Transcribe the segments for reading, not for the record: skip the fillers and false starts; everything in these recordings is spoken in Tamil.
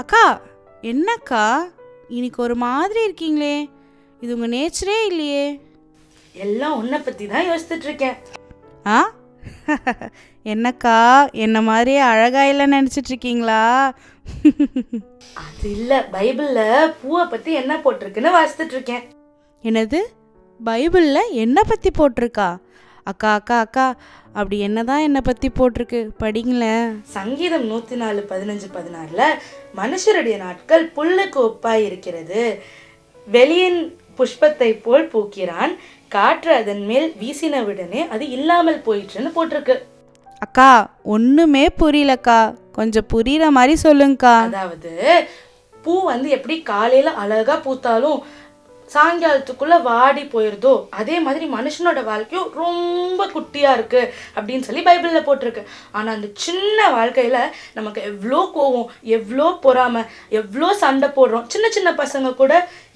அக்கா, என்னக்கா இன்னைக்கு ஒரு மாதிரி இருக்கீங்களே, இது உங்கள் நேச்சரே இல்லையே. எல்லாம் உன்னை பற்றி தான் யோசிச்சுட்டு இருக்கேன். ஆ, என்னக்கா என்ன மாதிரியே அழகா இல்லைன்னு நினச்சிட்டு இருக்கீங்களா? அது இல்லை, பைபிளில் பூவை பற்றி என்ன போட்டிருக்குன்னு வாசித்துட்டு இருக்கேன். என்னது, பைபிளில் என்னை பற்றி போட்டிருக்கா? அக்கா அக்கா அக்கா, அப்படி என்னதான் என்னை பற்றி போட்டிருக்கு, படிங்களேன். சங்கீதம் 104:15-16 மனுஷருடைய நாட்கள் புல்லுக்கு ஒப்பாய் இருக்கிறது, வெளியின் புஷ்பத்தை போல் பூக்கிறான், காற்று அதன் மேல் வீசினவுடனே அது இல்லாமல் போயிடுச்சுன்னு போட்டிருக்கு. அக்கா ஒன்றுமே புரியலக்கா, கொஞ்சம் புரிகிற மாதிரி சொல்லுங்கக்கா. அதாவது பூ வந்து எப்படி காலையில் அழகாக பூத்தாலும் சாயங்காலத்துக்குள்ளே வாடி போயிடுதோ, அதே மாதிரி மனுஷனோட வாழ்க்கையும் ரொம்ப குட்டியாக இருக்குது அப்படின்னு சொல்லி பைபிளில் போட்டிருக்கு. ஆனால் அந்த சின்ன வாழ்க்கையில் நமக்கு எவ்வளோ கோவம், எவ்வளோ பொறாமை, எவ்வளோ சண்டை போடுறோம். சின்ன சின்ன பசங்க கூட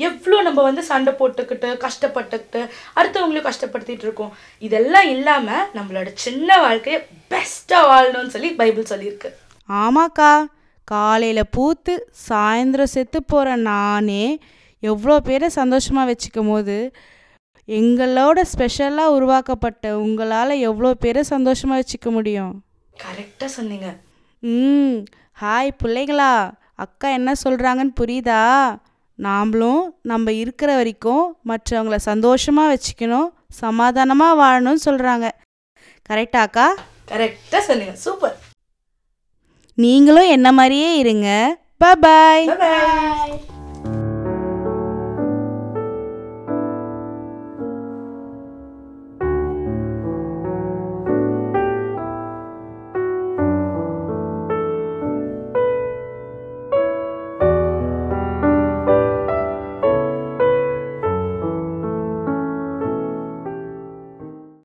எவ்வளோ நம்ம வந்து சண்டை போட்டுக்கிட்டு கஷ்டப்பட்டுக்கிட்டு அடுத்தவங்களையும் கஷ்டப்படுத்திகிட்டு இருக்கோம். இதெல்லாம் இல்லாமல் நம்மளோட சின்ன வாழ்க்கையை பெஸ்ட்டாக வாழணும்னு சொல்லி பைபிள் சொல்லியிருக்கு. ஆமாக்கா, காலையில் பூத்து சாயந்தரம் செத்து போகிற நானே எவ்வளோ பேரை சந்தோஷமாக வச்சுக்கும் போது, எங்களோட ஸ்பெஷலாக உருவாக்கப்பட்ட உங்களால் எவ்வளோ பேரை சந்தோஷமாக வச்சுக்க முடியும். கரெக்டாக சொன்னீங்க. ஹாய் பிள்ளைங்களா, அக்கா என்ன சொல்கிறாங்கன்னு புரியுதா? நாமளும் நம்ம இருக்கிற வரைக்கும் மற்றவங்கள சந்தோஷமாக வச்சுக்கணும், சமாதானமாக வாழணும்னு சொல்கிறாங்க. கரெக்டா அக்கா? கரெக்டாக சொன்னீங்க, சூப்பர். நீங்களும் என்ன மாதிரியே இருங்க. பாய் பாய்.